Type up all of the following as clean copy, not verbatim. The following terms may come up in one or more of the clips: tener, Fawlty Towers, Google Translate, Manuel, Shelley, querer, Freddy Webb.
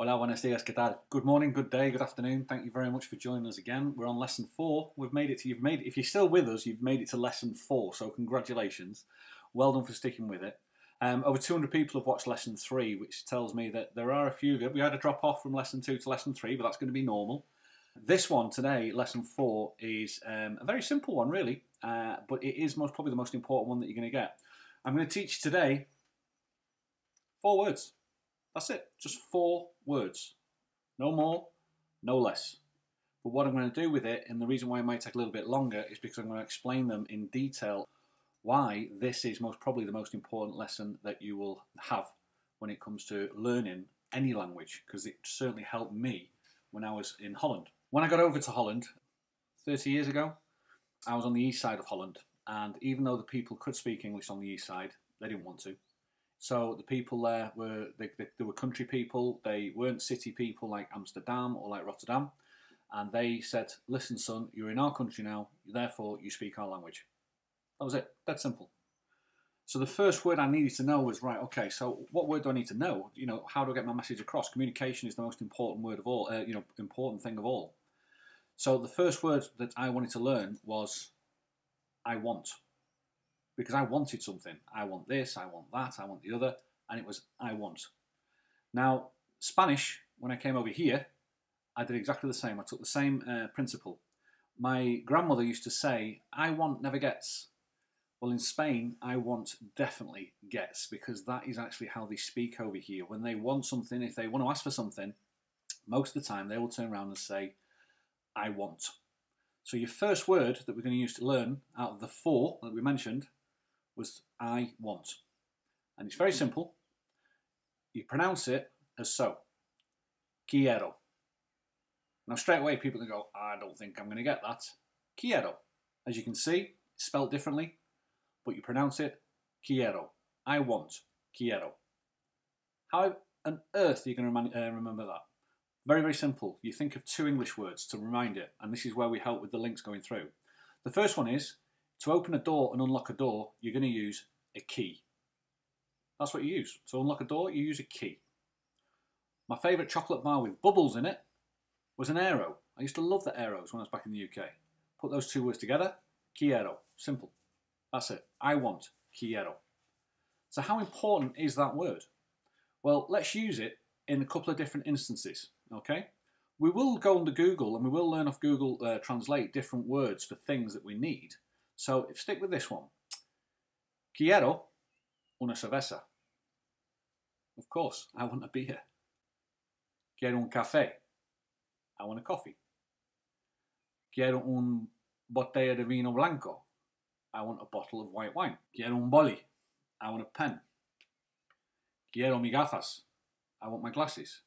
Hola, buenos dias, ¿qué tal? Good morning, good day, good afternoon. Thank you very much for joining us again. We're on lesson 4. We've made it to, if you're still with us, you've made it to lesson 4, so congratulations. Well done for sticking with it. Over 200 people have watched lesson 3, which tells me that there are a few of you. We had a drop off from lesson 2 to lesson 3, but that's going to be normal. This one today, lesson 4, is a very simple one, really, but it is probably the most important one that you're going to get. I'm going to teach you today 4 words. That's it, just 4 words. No more, no less. But what I'm going to do with it, and the reason why it might take a little bit longer, is because I'm going to explain them in detail why this is probably the most important lesson that you will have when it comes to learning any language, because it certainly helped me when I was in Holland. When I got over to Holland 30 years ago, I was on the east side of Holland, and even though the people could speak English on the east side, they didn't want to. So the people there were, they were country people, they weren't city people like Amsterdam or like Rotterdam. And they said, listen son, you're in our country now, therefore you speak our language. That was it, that's simple. So the first word I needed to know was, right, okay, so what word do I need to know? You know, how do I get my message across? Communication is the most important word of all, you know, important thing of all. So the first word that I wanted to learn was, I want. Because I wanted something. I want this, I want that, I want the other, and it was I want. Now, Spanish, when I came over here, I did exactly the same. I took the same principle. My grandmother used to say, I want never gets. Well, in Spain, I want definitely gets, because that is actually how they speak over here. When they want something, if they want to ask for something, most of the time they will turn around and say, I want. So your first word that we're going to use to learn out of the 4 that we mentioned was I want. And it's very simple. You pronounce it as so. Quiero. Now straight away people can go, I don't think I'm going to get that. Quiero. As you can see, it's spelled differently, but you pronounce it quiero. I want. Quiero. How on earth are you going to remember that? Very, very simple. You think of 2 English words to remind it, and this is where we help with the links going through. The first one is, to open a door and unlock a door, you're going to use a key. That's what you use. To unlock a door, you use a key. My favourite chocolate bar with bubbles in it was an aero. I used to love the aeros when I was back in the UK. Put those 2 words together, quiero. Simple. That's it. I want, quiero. So how important is that word? Well, let's use it in a couple of different instances, okay? We will go under Google and we will learn off Google Translate different words for things that we need. So stick with this one. Quiero una cerveza. Of course, I want a beer. Quiero un café. I want a coffee. Quiero un botella de vino blanco. I want a bottle of white wine. Quiero un boli. I want a pen. Quiero mis gafas. I want my glasses.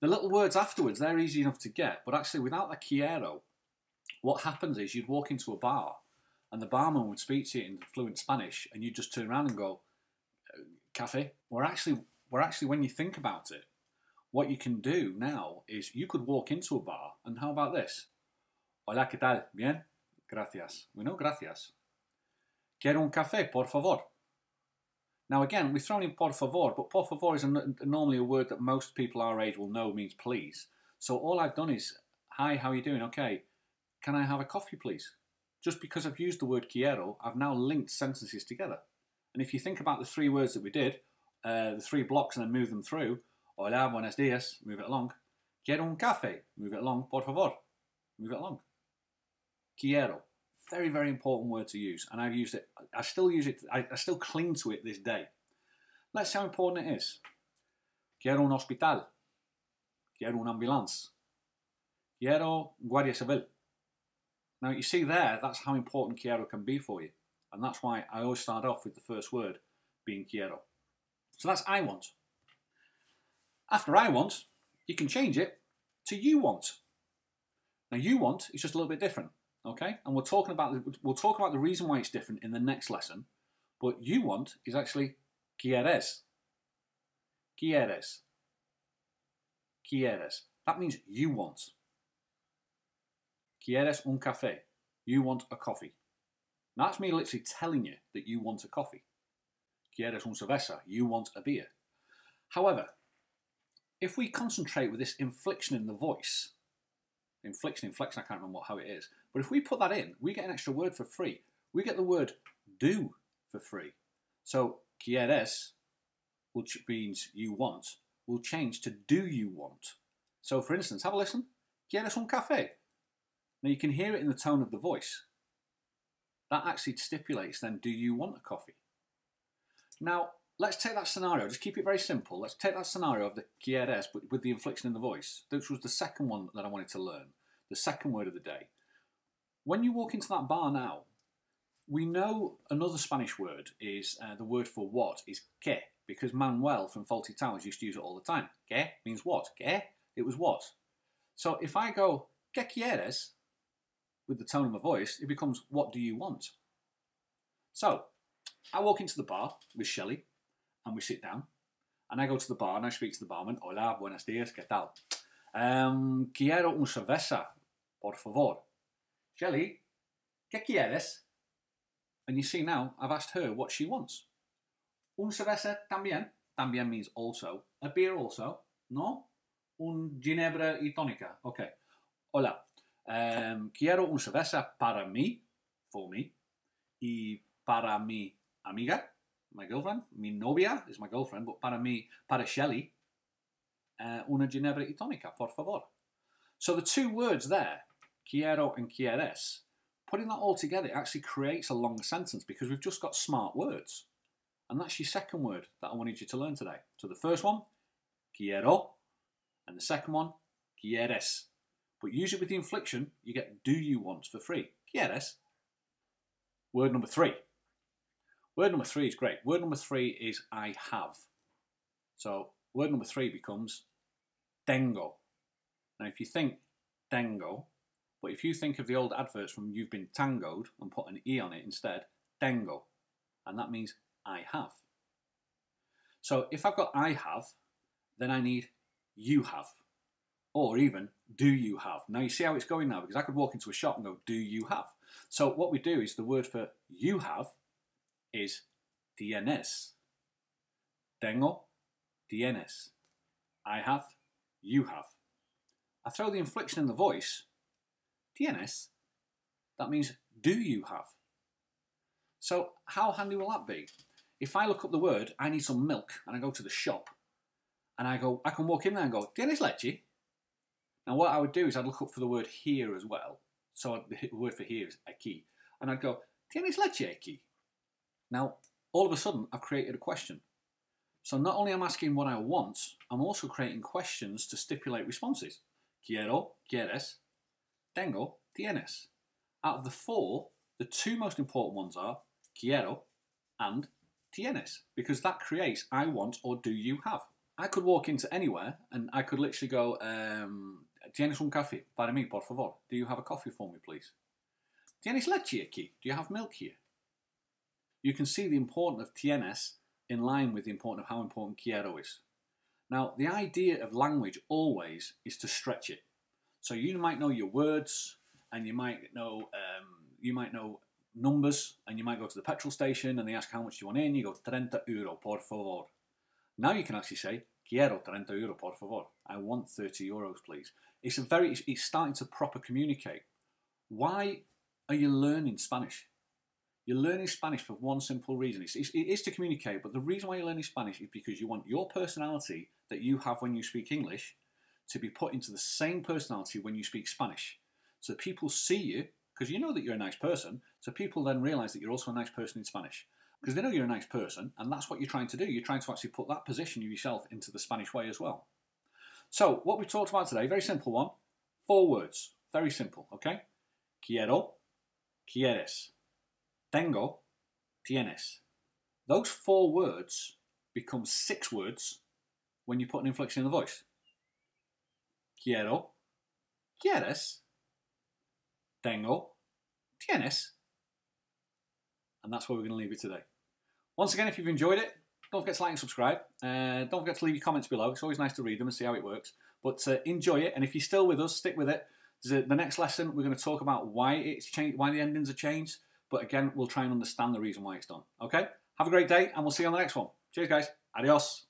The little words afterwards, they're easy enough to get, but actually without the quiero, what happens is you'd walk into a bar and the barman would speak to you in fluent Spanish, and you'd just turn around and go, café. Well, actually, when you think about it, what you can do now is you could walk into a bar, and how about this? Hola, ¿qué tal? Bien? Gracias. We know gracias. Quiero un café, por favor. Now again, we've thrown in por favor, but por favor is normally a word that most people our age will know means please. So all I've done is, hi, how are you doing? Okay, can I have a coffee, please? Just because I've used the word quiero, I've now linked sentences together. And if you think about the 3 words that we did, the 3 blocks, and then move them through, hola, buenos dias, move it along. Quiero un café, move it along. Por favor, move it along. Quiero. Very, very important word to use, and I've used it. I still use it. I still cling to it this day. Let's see how important it is. Quiero un hospital. Quiero una ambulance. Quiero guardia civil. Now you see there, that's how important quiero can be for you, and that's why I always start off with the first word being quiero. So that's I want. After I want, you can change it to you want. Now you want is just a little bit different. Okay, and we'll talk about the reason why it's different in the next lesson, but you want is actually quieres. Quieres. Quieres. That means you want. Quieres un café. You want a coffee. Now that's me literally telling you that you want a coffee. Quieres un cerveza. You want a beer. However, If we concentrate with this inflection in the voice, inflection, I can't remember how it is, but if we put that in, we get an extra word for free. We get the word do for free. So quieres, which means you want, will change to do you want. So for instance, have a listen. ¿Quieres un café? Now you can hear it in the tone of the voice. That actually stipulates then, do you want a coffee? Now, let's take that scenario, just keep it very simple. Let's take that scenario of the quieres, but with the inflection in the voice. This was the second one that I wanted to learn, the second word of the day. When you walk into that bar now, we know another Spanish word is, the word for what is que, because Manuel from Fawlty Towers used to use it all the time. Que means what, que, it was what. So if I go, ¿qué quieres? With the tone of my voice, it becomes, what do you want? So I walk into the bar with Shelley, and we sit down, and I go to the bar and I speak to the barman. Hola, buenos dias, ¿qué tal? Quiero una cerveza, por favor. Shelley, ¿qué quieres? And you see now, I've asked her what she wants. Un cerveza también. También means also. A beer also. No? Un ginebra y tónica. Okay. Hola. Quiero una cerveza para mí, for me, y para mi amiga, my girlfriend, mi novia is my girlfriend, but para mí, para Shelley, una ginebra y tónica, por favor. So the two words there, quiero and quieres, putting that all together actually creates a long sentence because we've just got smart words. And that's your second word that I wanted you to learn today. So the first one, quiero, and the second one, quieres. But usually with the inflection, you get do you want for free. Quieres. Word number three. Word number three is great. Word number three is I have. So word number three becomes tengo. Now if you think tengo, but if you think of the old adverts from You've Been Tangoed and put an E on it instead, tengo. And that means I have. So if I've got I have, then I need you have. Or even, do you have? Now you see how it's going now, because I could walk into a shop and go, do you have? So what we do is the word for you have is tienes. Tengo, tienes. I have, you have. I throw the inflection in the voice, tienes. That means, do you have? So how handy will that be? If I look up the word, I need some milk, and I go to the shop, and I go, I can walk in there and go, ¿tienes leche? Now what I would do is I'd look up for the word here as well. So the word for here is aquí. And I'd go, ¿tienes leche aquí? Now, all of a sudden, I've created a question. So not only am I asking what I want, I'm also creating questions to stipulate responses. Quiero, quieres, tengo, tienes. Out of the four, the two most important ones are quiero and tienes, because that creates I want or do you have. I could walk into anywhere and I could literally go, ¿Tienes un café para mí, por favor? Do you have a coffee for me, please? ¿Tienes leche aquí? Do you have milk here? You can see the importance of tienes in line with the importance of how important quiero is. Now, the idea of language always is to stretch it. So you might know your words, and you might know numbers, and you might go to the petrol station and they ask how much you want in. You go, 30 euro, por favor. Now you can actually say, quiero 30 euro, por favor. I want 30 euros, please. It's starting to proper communicate. Why are you learning Spanish? You're learning Spanish for one simple reason. It is to communicate, but the reason why you're learning Spanish is because you want your personality that you have when you speak English to be put into the same personality when you speak Spanish. So people see you, because you know that you're a nice person, so people then realise that you're also a nice person in Spanish. Because they know you're a nice person, and that's what you're trying to do. You're trying to actually put that position of yourself into the Spanish way as well. So, what we talked about today, very simple one, four words, very simple, okay? Quiero, quieres, tengo, tienes. Those four words become six words when you put an inflection in the voice. Quiero, quieres, tengo, tienes. And that's where we're going to leave it today. Once again, if you've enjoyed it, don't forget to like and subscribe. Don't forget to leave your comments below. It's always nice to read them and see how it works. But enjoy it, and if you're still with us, stick with it. The next lesson, we're going to talk about why it's changed, why the endings are changed. But again, we'll try and understand the reason why it's done. Okay? Have a great day, and we'll see you on the next one. Cheers, guys. Adios.